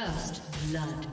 First blood.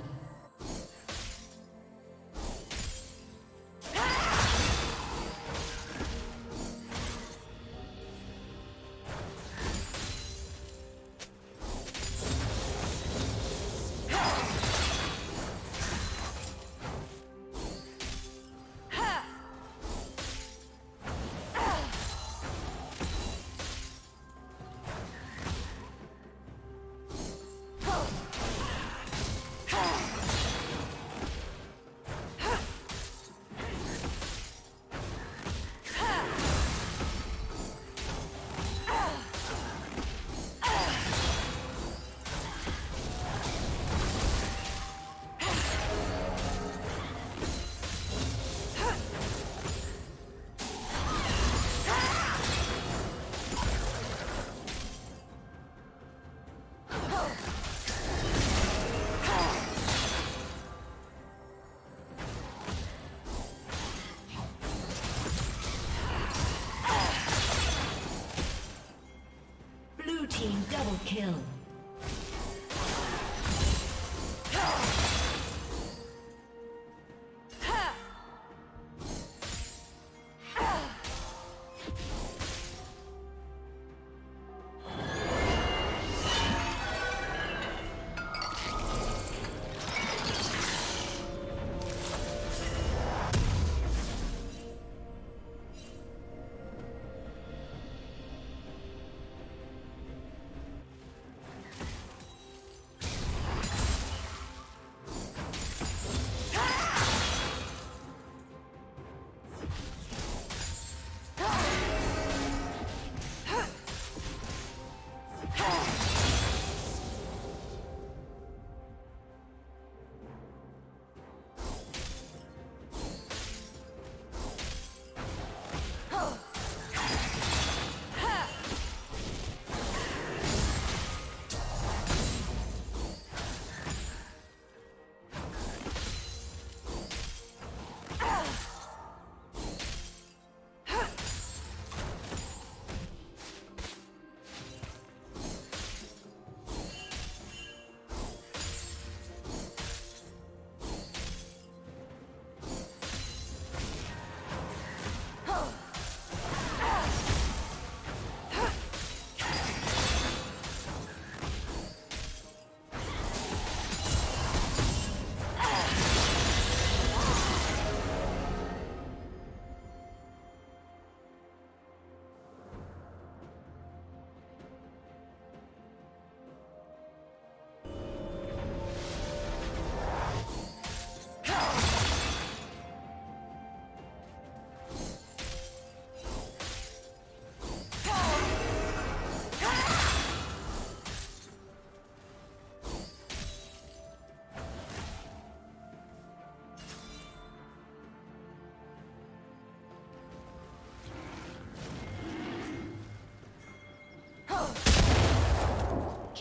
Kill.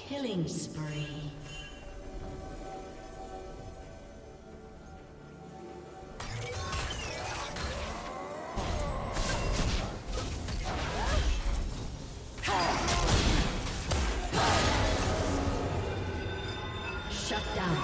Killing spree. Shut down.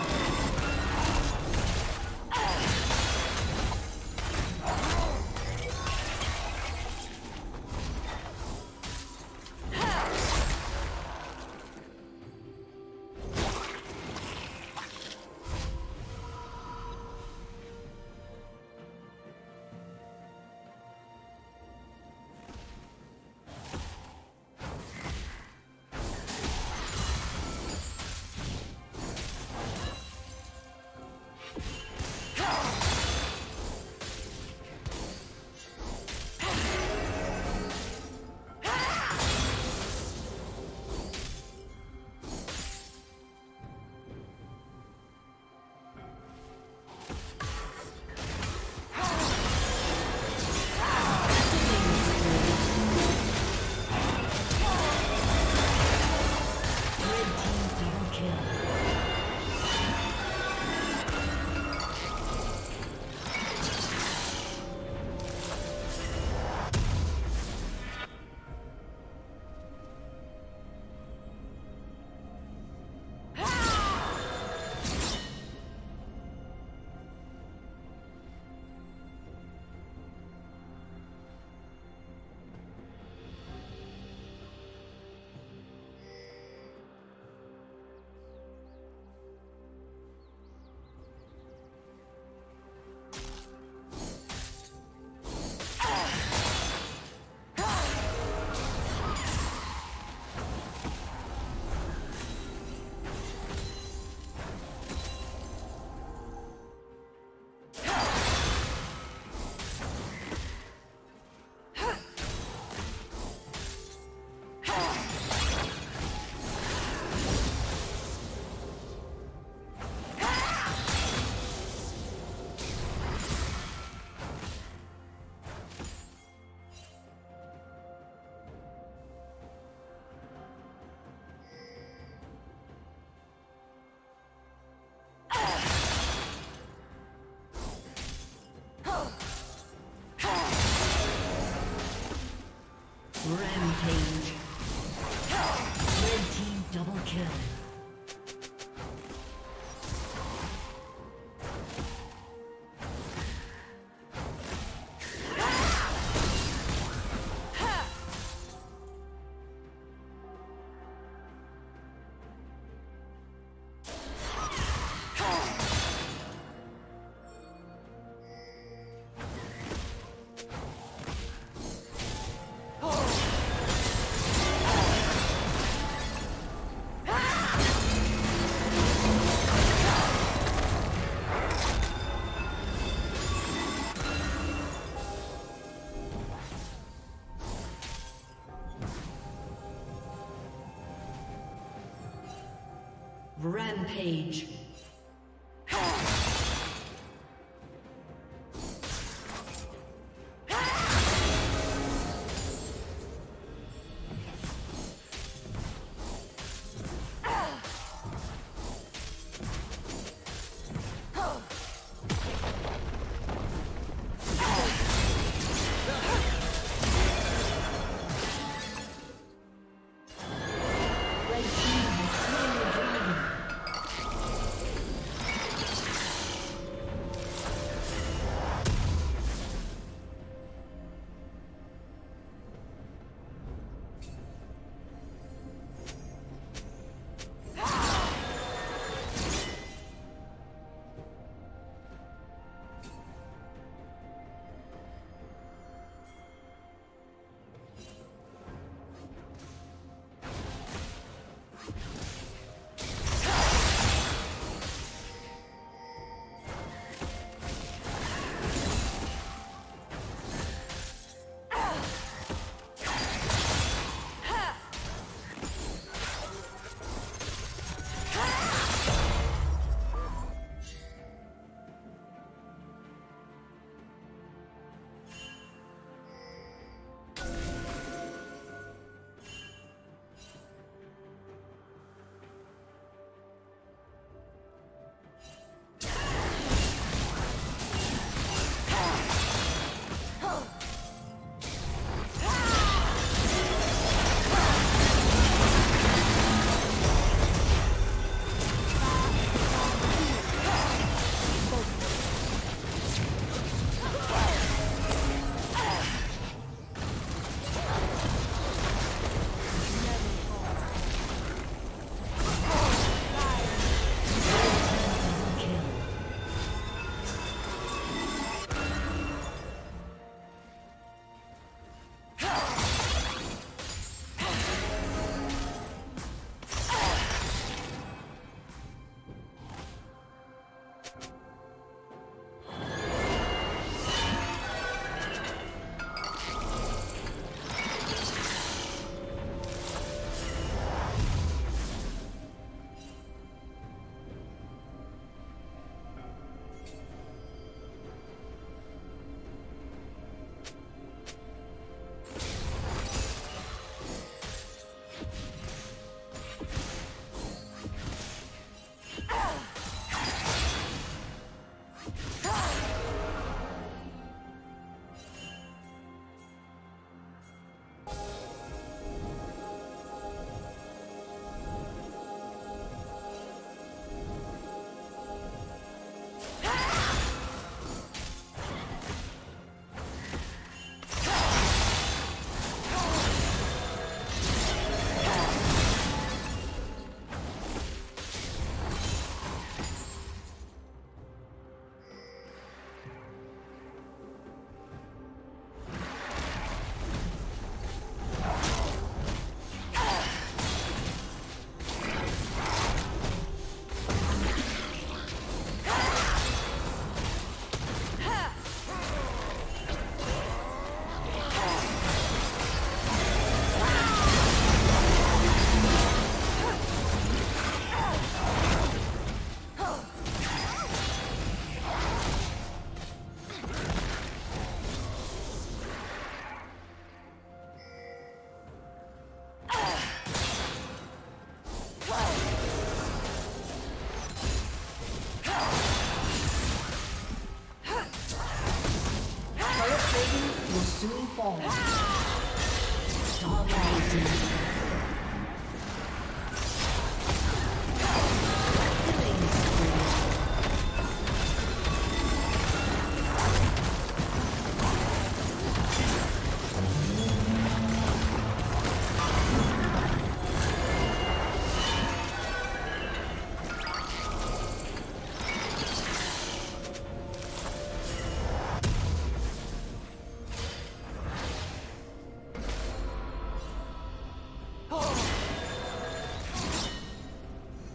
Rampage.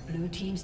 Blue team's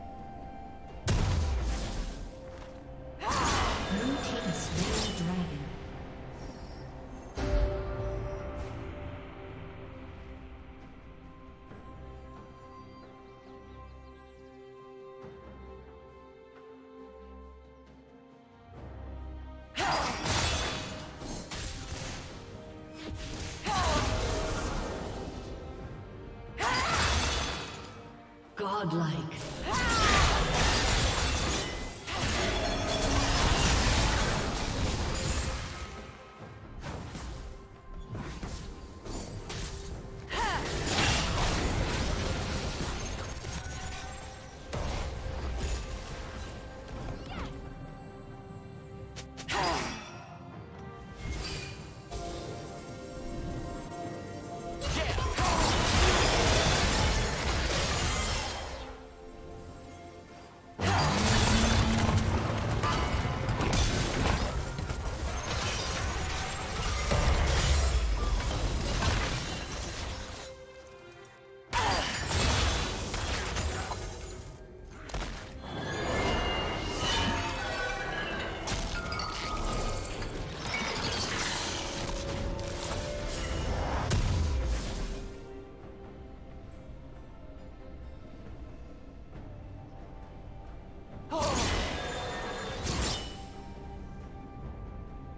Blue team slays the dragon. Godlike. Blue team's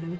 Blue